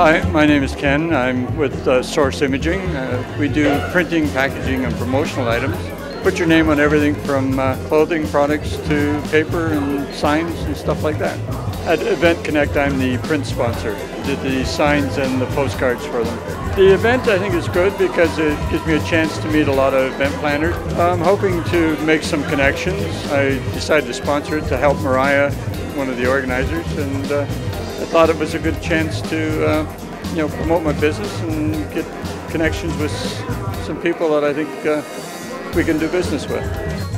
Hi, my name is Ken. I'm with Source Imaging. We do printing, packaging, and promotional items. Put your name on everything from clothing products to paper and signs and stuff like that. At Event Connect, I'm the print sponsor. I did the signs and the postcards for them. The event, I think, is good because it gives me a chance to meet a lot of event planners. I'm hoping to make some connections. I decided to sponsor it to help Mariah, one of the organizers, and I thought it was a good chance to promote my business and get connections with some people that I think we can do business with.